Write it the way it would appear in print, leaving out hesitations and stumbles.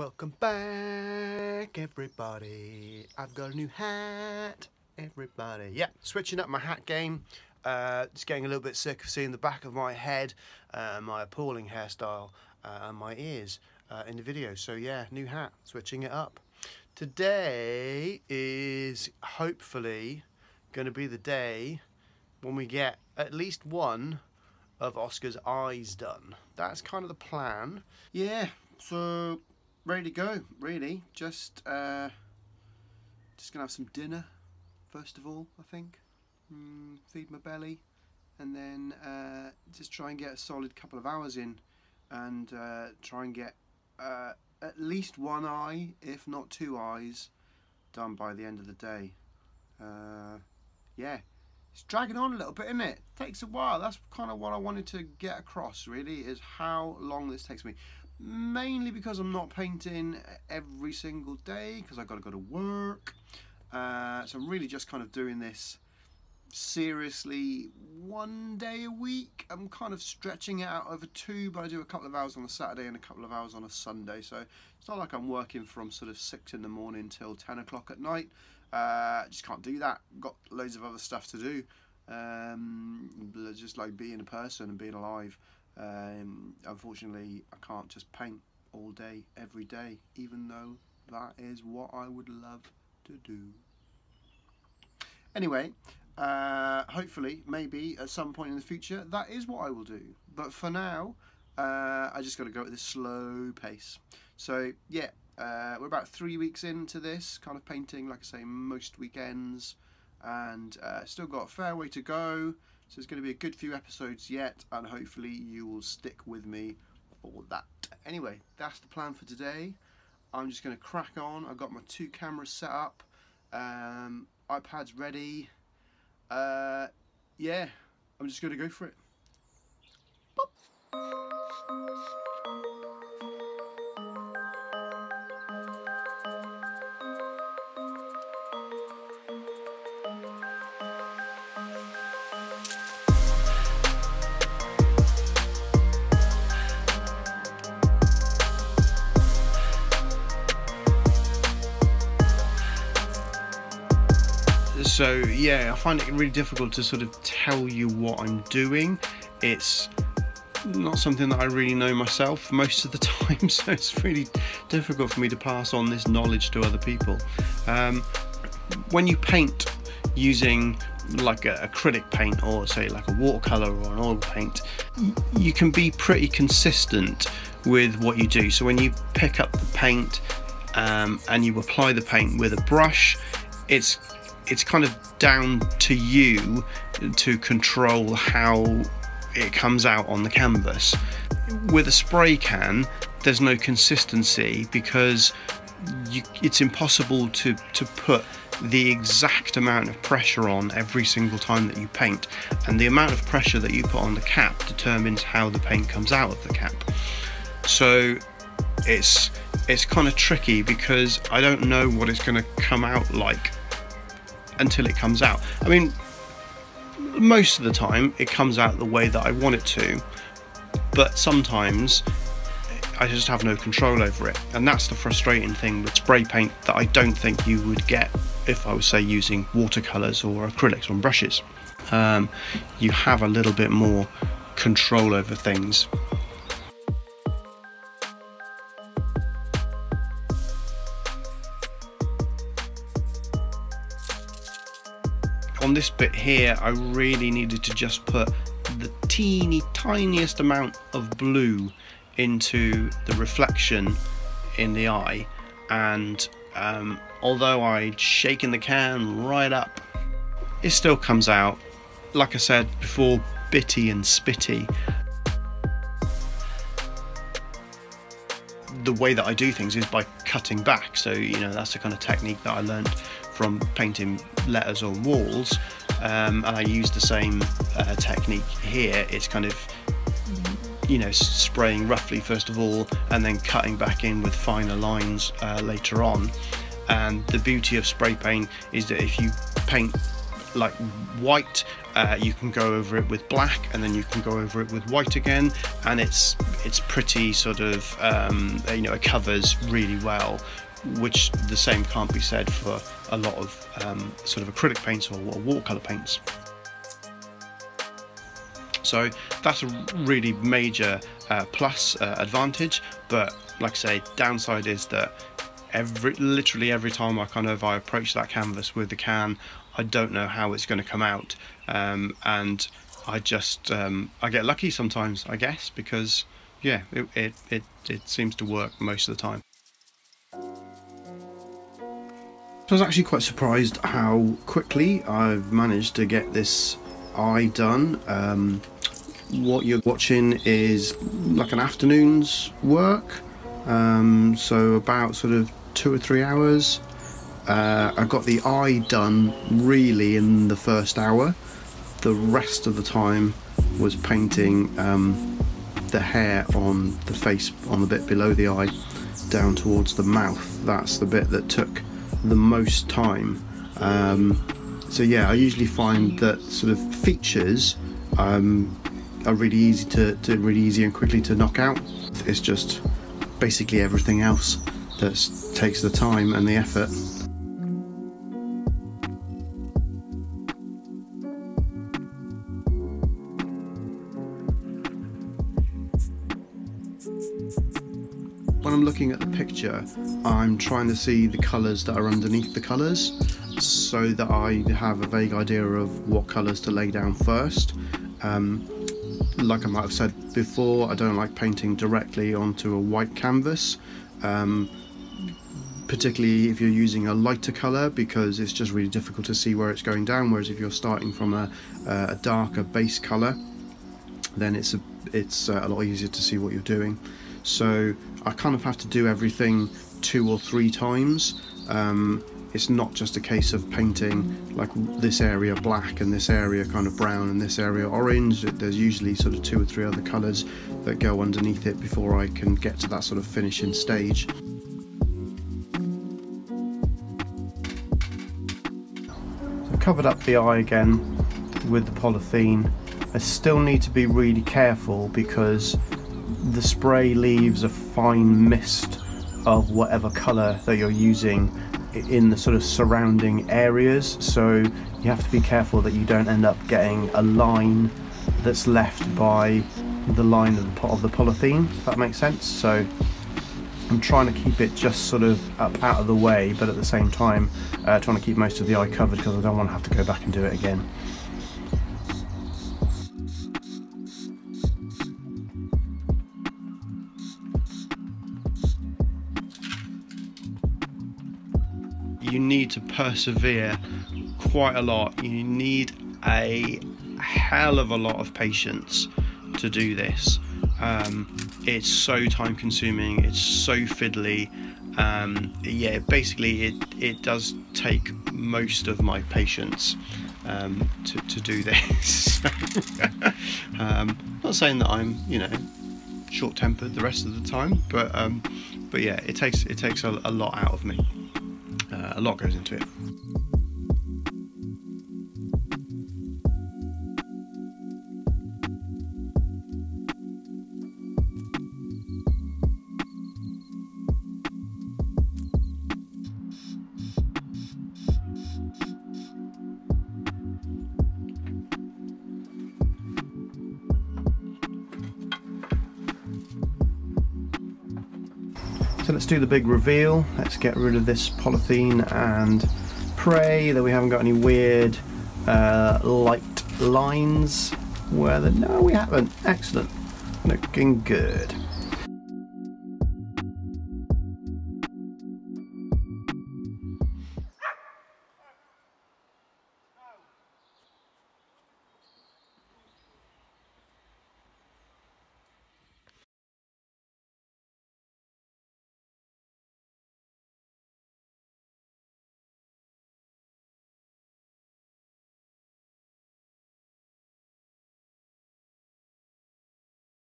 Welcome back, everybody. I've got a new hat, everybody. Yeah, switching up my hat game. Just getting a little bit sick of seeing the back of my head, my appalling hairstyle, and my ears in the video. So yeah, new hat, switching it up. Today is hopefully going to be the day when we get at least one of Oscar's eyes done. That's kind of the plan. Yeah, so ready to go, really. Just gonna have some dinner first of all, I think. Feed my belly, and then just try and get a solid couple of hours in, and try and get at least one eye, if not two eyes, done by the end of the day. Yeah, it's dragging on a little bit, isn't it? Takes a while. That's kind of what I wanted to get across, really, is how long this takes me. Mainly because I'm not painting every single day, because I've got to go to work. So I'm really just kind of doing this seriously one day a week. I'm kind of stretching it out over two, but I do a couple of hours on a Saturday and a couple of hours on a Sunday, so it's not like I'm working from sort of 6 in the morning till 10 o'clock at night. Just can't do that. Got loads of other stuff to do. Just like being a person and being alive. Unfortunately, I can't just paint all day every day, even though that is what I would love to do. Anyway, hopefully, maybe at some point in the future, that is what I will do. But for now, I just got to go at this slow pace. So yeah, we're about 3 weeks into this kind of painting, like I say, most weekends, and still got a fair way to go. So it's going to be a good few episodes yet, and hopefully you will stick with me for that. Anyway, that's the plan for today. I'm just going to crack on. I've got my 2 cameras set up, iPad's ready. Yeah, I'm just going to go for it. So yeah, I find it really difficult to sort of tell you what I'm doing. It's not something that I really know myself most of the time, so it's really difficult for me to pass on this knowledge to other people. When you paint using like acrylic paint, or say like a watercolor or an oil paint, you can be pretty consistent with what you do. So when you pick up the paint and you apply the paint with a brush, it's kind of down to you to control how it comes out on the canvas. With a spray can, there's no consistency, because it's impossible to put the exact amount of pressure on every single time that you paint, and the amount of pressure that you put on the cap determines how the paint comes out of the cap. So it's kind of tricky, because I don't know what it's going to come out like until it comes out. I mean, most of the time it comes out the way that I want it to, but sometimes I just have no control over it, and that's the frustrating thing with spray paint that I don't think you would get if I was, say, using watercolors or acrylics on brushes. You have a little bit more control over things. On this bit here, I really needed to just put the teeny tiniest amount of blue into the reflection in the eye, and although I'd shaken the can right up, it still comes out, like I said before, bitty and spitty. The way that I do things is by cutting back, so you know, that's the kind of technique that I learned from painting letters on walls, and I use the same technique here. It's kind of, you know, spraying roughly first of all, and then cutting back in with finer lines later on. And the beauty of spray paint is that if you paint like white, you can go over it with black, and then you can go over it with white again, and it's it's pretty sort of, it covers really well, which the same can't be said for a lot of sort of acrylic paints or watercolor paints. So that's a really major plus advantage, but like I say, downside is that literally every time I approach that canvas with the can, I don't know how it's going to come out, and I just I get lucky sometimes, I guess, because yeah, it seems to work most of the time. So I was actually quite surprised how quickly I've managed to get this eye done. What you're watching is like an afternoon's work, so about sort of 2 or 3 hours. I got the eye done really in the first hour. The rest of the time was painting the hair on the face, on the bit below the eye down towards the mouth. That's the bit that took the most time. So yeah, I usually find that sort of features are really easy and quickly to knock out. It's just basically everything else that takes the time and the effort. When I'm looking at the picture, I'm trying to see the colours that are underneath the colours, so that I have a vague idea of what colours to lay down first. Like I might have said before, I don't like painting directly onto a white canvas, particularly if you're using a lighter colour, because it's just really difficult to see where it's going down, whereas if you're starting from a darker base colour, then it's a lot easier to see what you're doing. So I kind of have to do everything 2 or 3 times. It's not just a case of painting like this area black and this area kind of brown and this area orange. There's usually sort of 2 or 3 other colours that go underneath it before I can get to that sort of finishing stage. So I've covered up the eye again with the polythene. I still need to be really careful because the spray leaves a fine mist of whatever colour that you're using in the sort of surrounding areas, so you have to be careful that you don't end up getting a line that's left by the line of the polythene, if that makes sense. So I'm trying to keep it just sort of up out of the way, but at the same time trying to keep most of the eye covered because I don't want to have to go back and do it again. You need to persevere quite a lot. You need a hell of a lot of patience to do this. It's so time consuming, it's so fiddly. Yeah, basically it does take most of my patience to do this. Not saying that I'm, short-tempered the rest of the time, but yeah, it takes a lot out of me. A lot goes into it. So let's do the big reveal. Let's get rid of this polythene and pray that we haven't got any weird light lines where no, we haven't. Excellent, looking good.